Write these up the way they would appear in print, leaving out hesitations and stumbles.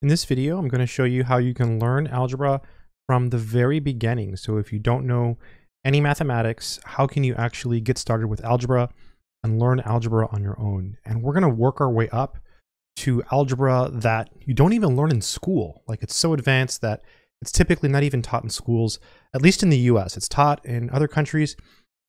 In this video, I'm going to show you how you can learn algebra from the very beginning. So if you don't know any mathematics, how can you actually get started with algebra and learn algebra on your own? And we're going to work our way up to algebra that you don't even learn in school. Like, it's so advanced that it's typically not even taught in schools, at least in the US. It's taught in other countries,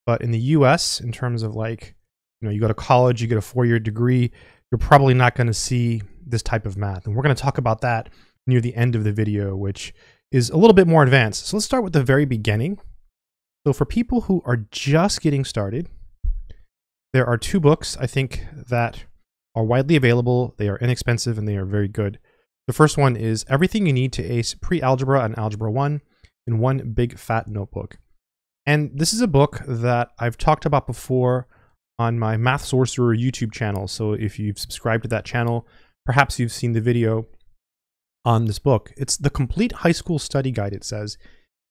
but in the US, in terms of, like, you know, you go to college, you get a four-year degree, you're probably not going to see this type of math. And we're going to talk about that near the end of the video, which is a little bit more advanced. So let's start with the very beginning. So for people who are just getting started, there are two books I think that are widely available. They are inexpensive and they are very good. The first one is Everything You Need to Ace Pre-Algebra and Algebra 1 in One Big Fat Notebook. And this is a book that I've talked about before on my Math Sorcerer YouTube channel. So if you've subscribed to that channel, perhaps you've seen the video on this book. It's the complete high school study guide, it says.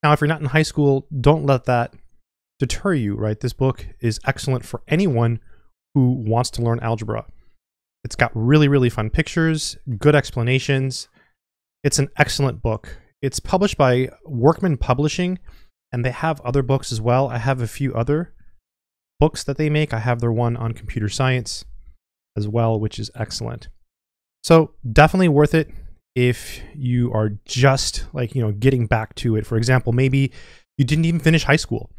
Now, if you're not in high school, don't let that deter you, right? This book is excellent for anyone who wants to learn algebra. It's got really, really fun pictures, good explanations. It's an excellent book. It's published by Workman Publishing, and they have other books as well. I have a few other books that they make. I have their one on computer science as well, which is excellent. So definitely worth it if you are just, like, you know, getting back to it. For example, maybe you didn't even finish high school.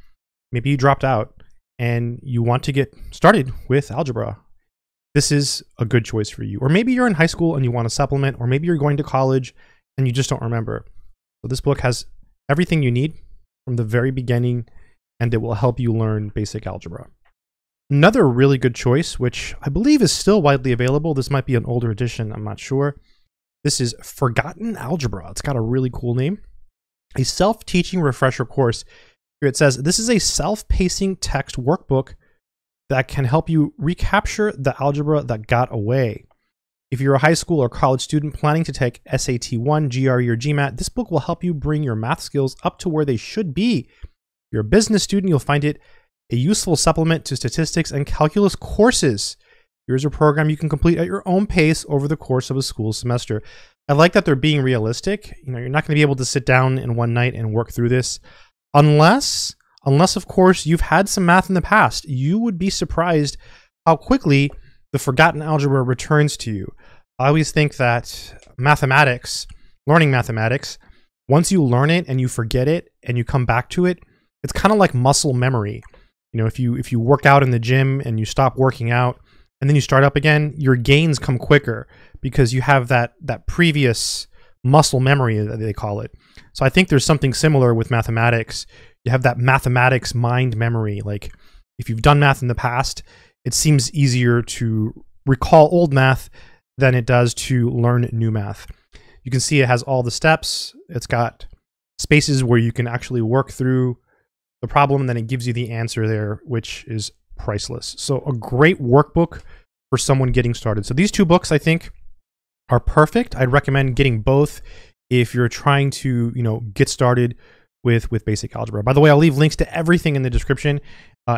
Maybe you dropped out and you want to get started with algebra. This is a good choice for you. Or maybe you're in high school and you want to supplement, or maybe you're going to college and you just don't remember. So this book has everything you need from the very beginning, and it will help you learn basic algebra. Another really good choice, which I believe is still widely available, this might be an older edition, I'm not sure. This is Forgotten Algebra. It's got a really cool name. A self-teaching refresher course. Here it says, this is a self-pacing text workbook that can help you recapture the algebra that got away. If you're a high school or college student planning to take SAT 1, GRE, or GMAT, this book will help you bring your math skills up to where they should be. If you're a business student, you'll find it a useful supplement to statistics and calculus courses. Here's a program you can complete at your own pace over the course of a school semester. I like that they're being realistic. You know, you're not going to be able to sit down in one night and work through this. Unless, of course, you've had some math in the past. You would be surprised how quickly the forgotten algebra returns to you. I always think that mathematics, learning mathematics, once you learn it and you forget it and you come back to it, it's kind of like muscle memory. You know, if you work out in the gym and you stop working out and then you start up again, your gains come quicker because you have that previous muscle memory, that they call it. So I think there's something similar with mathematics. You have that mathematics mind memory. Like, if you've done math in the past, it seems easier to recall old math than it does to learn new math. You can see it has all the steps. It's got spaces where you can actually work through the problem, and then it gives you the answer there, which is priceless. So a great workbook for someone getting started. So these two books, I think, are perfect. I'd recommend getting both if you're trying to, you know, get started with basic algebra. By the way, I'll leave links to everything in the description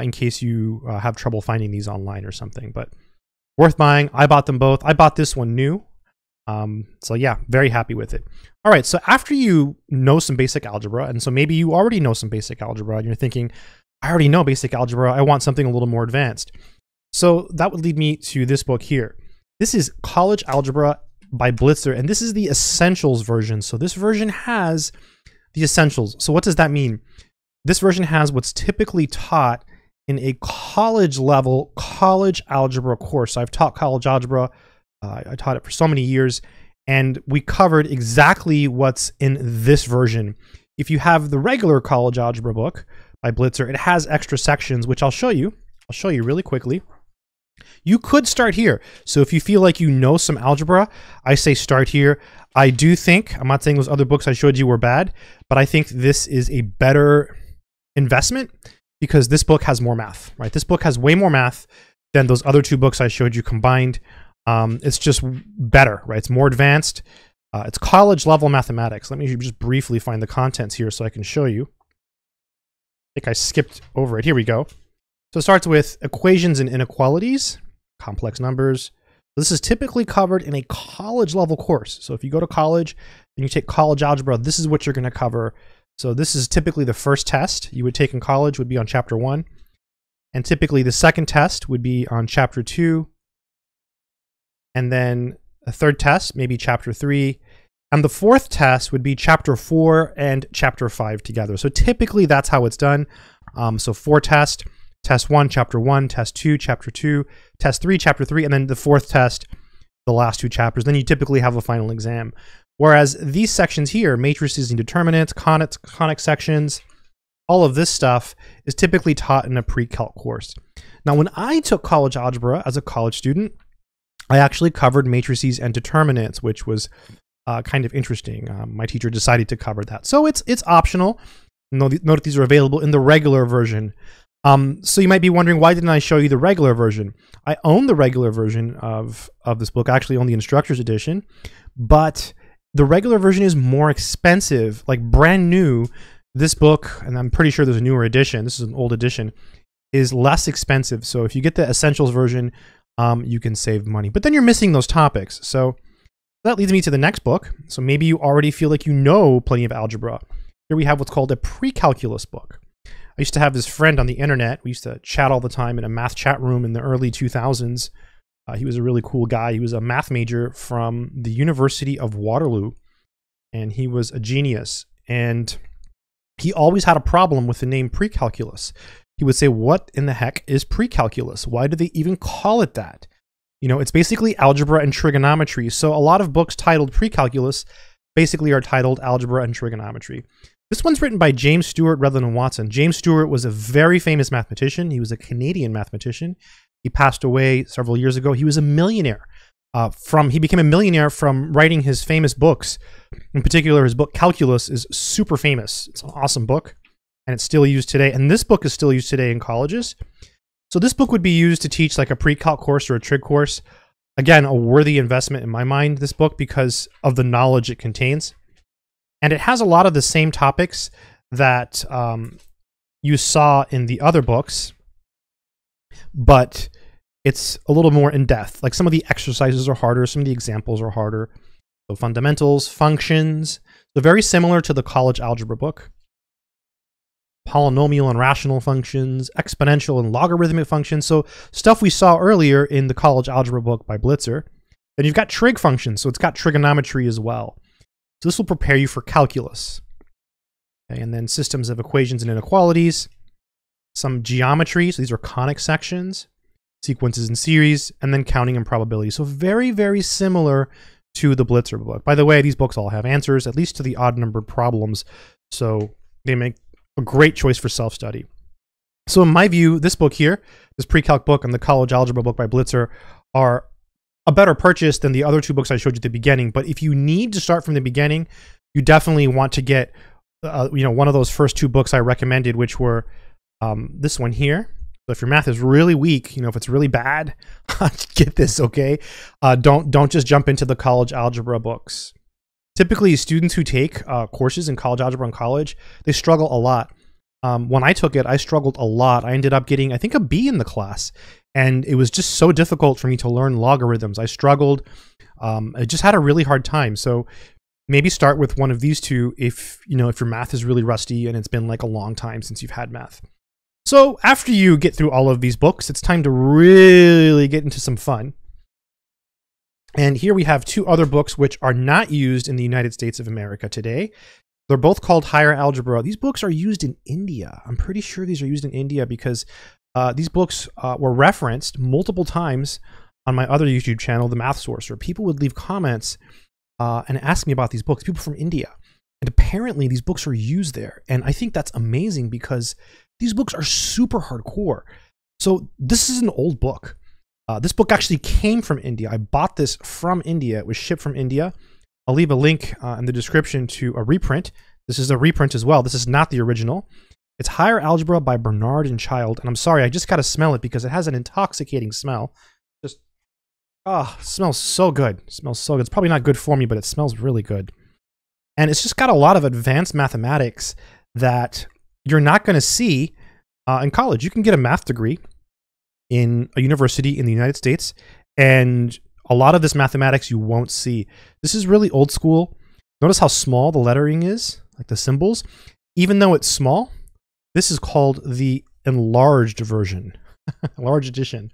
in case you have trouble finding these online or something, but worth buying. I bought them both. I bought this one new. So yeah, very happy with it. All right. So after you know some basic algebra, and so maybe you already know some basic algebra and you're thinking, I already know basic algebra. I want something a little more advanced. So that would lead me to this book here. This is College Algebra by Blitzer, and this is the essentials version. So this version has the essentials. So what does that mean? This version has what's typically taught in a college level college algebra course. So I've taught college algebra. I taught it for so many years, and we covered exactly what's in this version. If you have the regular college algebra book by Blitzer, it has extra sections, which I'll show you. I'll show you really quickly. You could start here. So if you feel like you know some algebra, I say start here. I do think, I'm not saying those other books I showed you were bad, but I think this is a better investment because this book has more math, right? This book has way more math than those other two books I showed you combined. It's just better, right? It's more advanced. It's college level mathematics. Let me just briefly find the contents here so I can show you. I think I skipped over it. Here we go. So it starts with equations and inequalities, complex numbers, This is typically covered in a college level course. So if you go to college and you take college algebra, this is what you're going to cover. So this is typically the first test you would take in college would be on chapter 1. And typically the second test would be on chapter 2. And then a third test, maybe chapter 3. And the fourth test would be chapter 4 and chapter 5 together. So typically that's how it's done. So 4 tests, test 1, chapter 1, test 2, chapter 2, test 3, chapter 3, and then the fourth test, the last 2 chapters. Then you typically have a final exam. Whereas these sections here, matrices and determinants, conic sections, all of this stuff is typically taught in a pre-calc course. Now, when I took college algebra as a college student, I actually covered matrices and determinants, which was kind of interesting. My teacher decided to cover that. So it's optional. Note these are available in the regular version. So you might be wondering, why didn't I show you the regular version? I own the regular version of this book. I actually own the instructor's edition, but the regular version is more expensive, like brand new. This book, and I'm pretty sure there's a newer edition, this is an old edition, is less expensive. So if you get the essentials version, you can save money. But then you're missing those topics. So that leads me to the next book. So maybe you already feel like you know plenty of algebra. Here we have what's called a pre-calculus book. I used to have this friend on the internet. We used to chat all the time in a math chat room in the early 2000s. He was a really cool guy. He was a math major from the University of Waterloo, and he was a genius. And he always had a problem with the name pre-calculus. He would say, what in the heck is pre-calculus? Why do they even call it that? You know, it's basically algebra and trigonometry. So a lot of books titled pre-calculus basically are titled algebra and trigonometry. This one's written by James Stewart, Redlin, and Watson. James Stewart was a very famous mathematician. He was a Canadian mathematician. He passed away several years ago. He was a millionaire. He became a millionaire from writing his famous books. In particular, his book Calculus is super famous. It's an awesome book, and it's still used today. And this book is still used today in colleges. So this book would be used to teach like a pre-calc course or a trig course. Again, a worthy investment in my mind, this book, because of the knowledge it contains. And it has a lot of the same topics that you saw in the other books, but it's a little more in-depth. Like some of the exercises are harder, some of the examples are harder. So fundamentals, functions, they're very similar to the college algebra book. Polynomial and rational functions, exponential and logarithmic functions. So stuff we saw earlier in the college algebra book by Blitzer. And you've got trig functions, so it's got trigonometry as well. So this will prepare you for calculus. Okay, and then systems of equations and inequalities, some geometry, so these are conic sections, sequences and series, and then counting and probability. So very, very similar to the Blitzer book. By the way, these books all have answers, at least to the odd-numbered problems, so they make a great choice for self-study. So in my view, this book here, this pre-calc book and the college algebra book by Blitzer are a better purchase than the other two books I showed you at the beginning. But if you need to start from the beginning, you definitely want to get, one of those first two books I recommended, which were this one here. So if your math is really weak, if it's really bad, get this, okay? Don't just jump into the college algebra books. Typically, students who take courses in college algebra in college, they struggle a lot. When I took it, I struggled a lot. I ended up getting, I think, a B in the class. And it was just so difficult for me to learn logarithms. I struggled. I just had a really hard time. So maybe start with one of these two if your math is really rusty and it's been like a long time since you've had math. So after you get through all of these books, it's time to really get into some fun. And here we have two other books which are not used in the United States of America today. They're both called Higher Algebra. These books are used in India. I'm pretty sure these are used in India because these books were referenced multiple times on my other YouTube channel, The Math Sorcerer. People would leave comments and ask me about these books, people from India. And apparently these books are used there. And I think that's amazing because these books are super hardcore. So this is an old book. This book actually came from India. I bought this from India. It was shipped from India. I'll leave a link in the description to a reprint. This is a reprint as well. This is not the original. It's Higher Algebra by Barnard and Child. And I'm sorry, I just got to smell it because it has an intoxicating smell. Just, smells so good. It smells so good. It's probably not good for me, but it smells really good. And it's just got a lot of advanced mathematics that you're not going to see in college. You can get a math degree in a university in the United States, and a lot of this mathematics you won't see. This is really old school. Notice how small the lettering is, like the symbols. Even though it's small, this is called the enlarged version, large edition.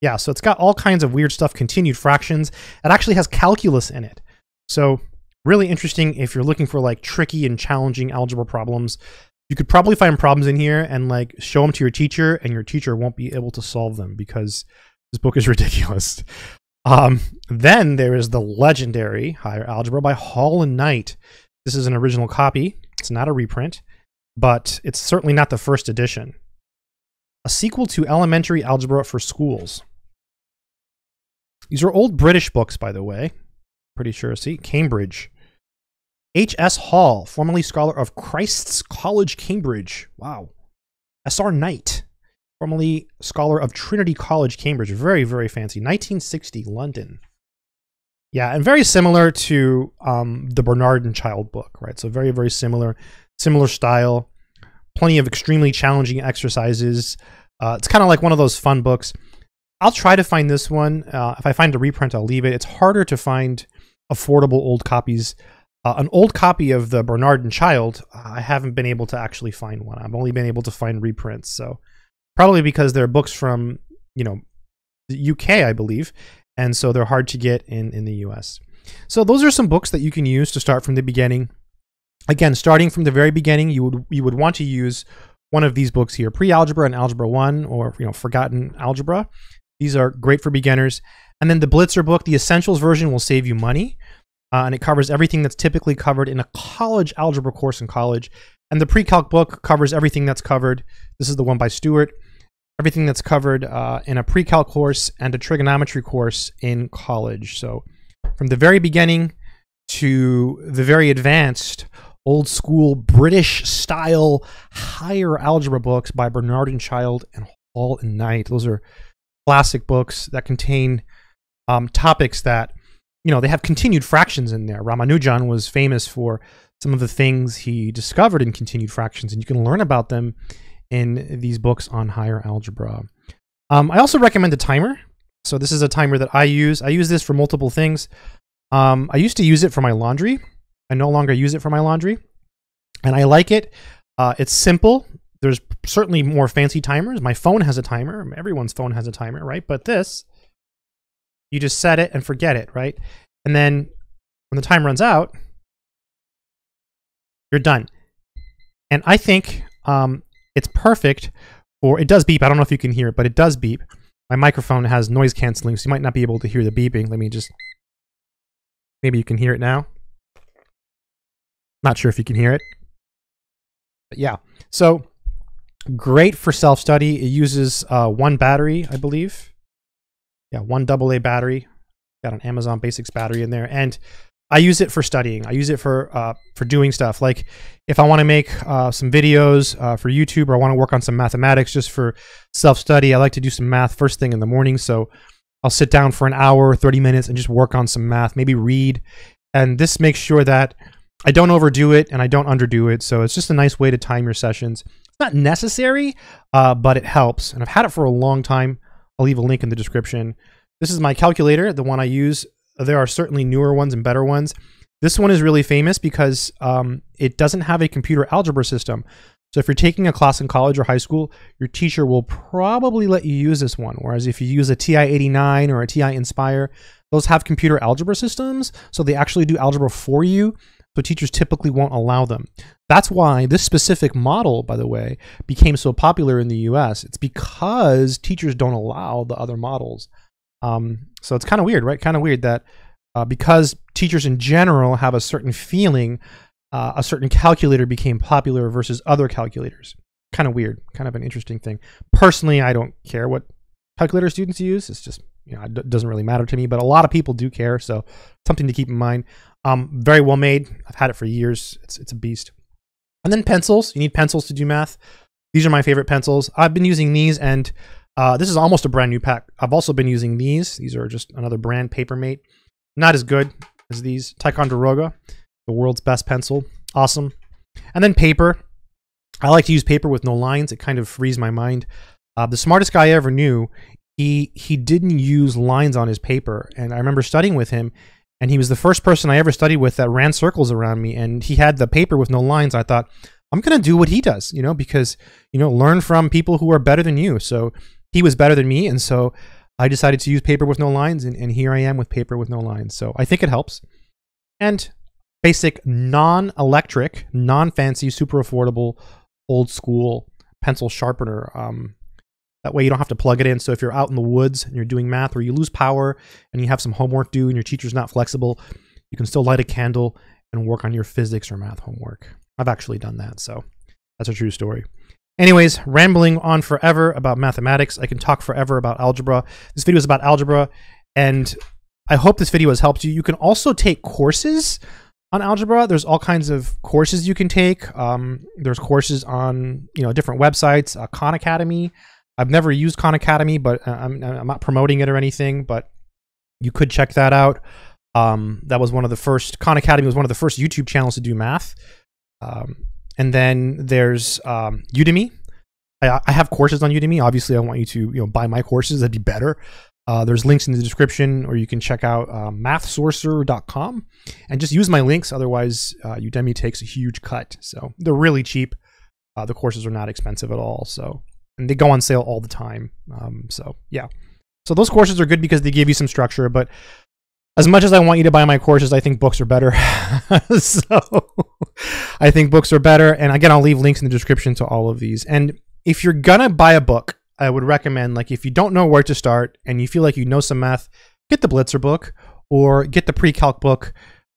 Yeah, so it's got all kinds of weird stuff, continued fractions. It actually has calculus in it. So really interesting if you're looking for like tricky and challenging algebra problems. You could probably find problems in here and like show them to your teacher, and your teacher won't be able to solve them because this book is ridiculous. Then there is the legendary Higher Algebra by Hall and Knight. This is an original copy. It's not a reprint, but it's certainly not the first edition. A sequel to Elementary Algebra for Schools. These are old British books, by the way. Pretty sure. See, Cambridge. H.S. Hall, formerly scholar of Christ's College, Cambridge. Wow. S.R. Knight, formerly scholar of Trinity College, Cambridge. Very, very fancy. 1960, London. Yeah, and very similar to the Barnard and Child book, right? So very, very similar. Similar style. Plenty of extremely challenging exercises. It's kind of like one of those fun books. I'll try to find this one. If I find a reprint, I'll leave it. It's harder to find affordable old copies. An old copy of the Barnard and Child, I haven't been able to actually find one. I've only been able to find reprints. So probably because they're books from, you know, the UK, I believe. And so they're hard to get in the US. So those are some books that you can use to start from the beginning. Again, starting from the very beginning, you would want to use one of these books here, Pre-Algebra and Algebra 1, or, you know, Forgotten Algebra. These are great for beginners. And then the Blitzer book, the Essentials version, will save you money. And it covers everything that's typically covered in a college algebra course in college. And the pre-calc book covers everything that's covered. This is the one by Stewart. Everything that's covered in a pre-calc course and a trigonometry course in college. So from the very beginning to the very advanced, old school, British style, higher algebra books by Barnard and Child and Hall and Knight. Those are classic books that contain topics that, you know, they have continued fractions in there. Ramanujan was famous for some of the things he discovered in continued fractions, and you can learn about them in these books on higher algebra. I also recommend a timer. So this is a timer that I use. I use this for multiple things. I used to use it for my laundry. I no longer use it for my laundry, and I like it. It's simple. There's certainly more fancy timers. My phone has a timer. Everyone's phone has a timer, right? But this, you just set it and forget it, right? And then when the time runs out, you're done. And I think it's perfect for, it does beep. I don't know if you can hear it, but it does beep. My microphone has noise canceling, so you might not be able to hear the beeping. Let me just, maybe you can hear it now. Not sure if you can hear it, but yeah. So great for self-study. It uses one battery, I believe. Yeah, one AA battery, got an Amazon Basics battery in there. And I use it for studying. I use it for doing stuff. Like if I want to make some videos for YouTube, or I want to work on some mathematics just for self-study, I like to do some math first thing in the morning. So I'll sit down for an hour, 30 minutes, and just work on some math, maybe read. And this makes sure that I don't overdo it and I don't underdo it. So it's just a nice way to time your sessions. It's not necessary, but it helps. And I've had it for a long time. I'll leave a link in the description. This is my calculator, the one I use. There are certainly newer ones and better ones. This one is really famous because it doesn't have a computer algebra system. So if you're taking a class in college or high school, your teacher will probably let you use this one. Whereas if you use a TI-89 or a TI Inspire, those have computer algebra systems. So they actually do algebra for you. So teachers typically won't allow them. That's why this specific model, by the way, became so popular in the US. It's because teachers don't allow the other models. So it's kind of weird, right? Kind of weird that because teachers in general have a certain feeling, a certain calculator became popular versus other calculators. Kind of weird, kind of an interesting thing. Personally, I don't care what calculator students use. It's just, you know, it doesn't really matter to me, but a lot of people do care. So something to keep in mind. Very well made. I've had it for years. It's a beast. And then pencils. You need pencils to do math. These are my favorite pencils. I've been using these, and this is almost a brand new pack. I've also been using these. These are just another brand, Paper Mate. Not as good as these. Ticonderoga, the world's best pencil. Awesome. And then paper. I like to use paper with no lines. It kind of frees my mind. The smartest guy I ever knew, he didn't use lines on his paper. And I remember studying with him, and he was the first person I ever studied with that ran circles around me, and he had the paper with no lines. I thought, I'm going to do what he does, you know, because, you know, learn from people who are better than you. So he was better than me, and so I decided to use paper with no lines, and here I am with paper with no lines. So I think it helps. And basic non-electric, non-fancy, super affordable, old school pencil sharpener. That way you don't have to plug it in. So if you're out in the woods and you're doing math, or you lose power and you have some homework due and your teacher's not flexible, you can still light a candle and work on your physics or math homework. I've actually done that, so that's a true story. Anyways, rambling on forever about mathematics. I can talk forever about algebra. This video is about algebra, and I hope this video has helped you. You can also take courses on algebra. There's all kinds of courses you can take. There's courses on, you know, different websites. Khan Academy. I've never used Khan Academy, but I'm not promoting it or anything, but you could check that out. That was one of the first, Khan Academy was one of the first YouTube channels to do math. And then there's Udemy. I have courses on Udemy. Obviously, I want you to, you know, buy my courses. That'd be better. There's links in the description, or you can check out Mathsorcerer.com and just use my links. Otherwise, Udemy takes a huge cut. So they're really cheap. The courses are not expensive at all. So, and they go on sale all the time. So yeah. So those courses are good because they give you some structure, but as much as I want you to buy my courses, I think books are better. So I think books are better. And again, I'll leave links in the description to all of these. And if you're going to buy a book, I would recommend, like, if you don't know where to start and you feel like you know some math, get the Blitzer book or get the Pre-Calc book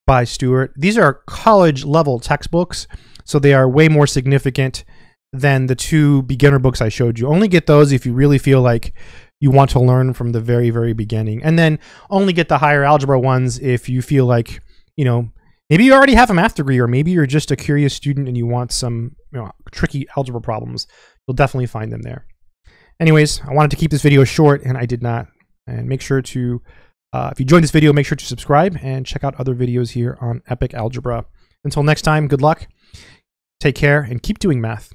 by Stewart. These are college level textbooks, so they are way more significant than the two beginner books I showed you. Only get those if you really feel like you want to learn from the very, very beginning. And then only get the higher algebra ones if you feel like, you know, maybe you already have a math degree, or maybe you're just a curious student and you want some, you know, tricky algebra problems. You'll definitely find them there. Anyways, I wanted to keep this video short, and I did not. And make sure to, if you enjoyed this video, make sure to subscribe and check out other videos here on Epic Algebra. Until next time, good luck, take care, and keep doing math.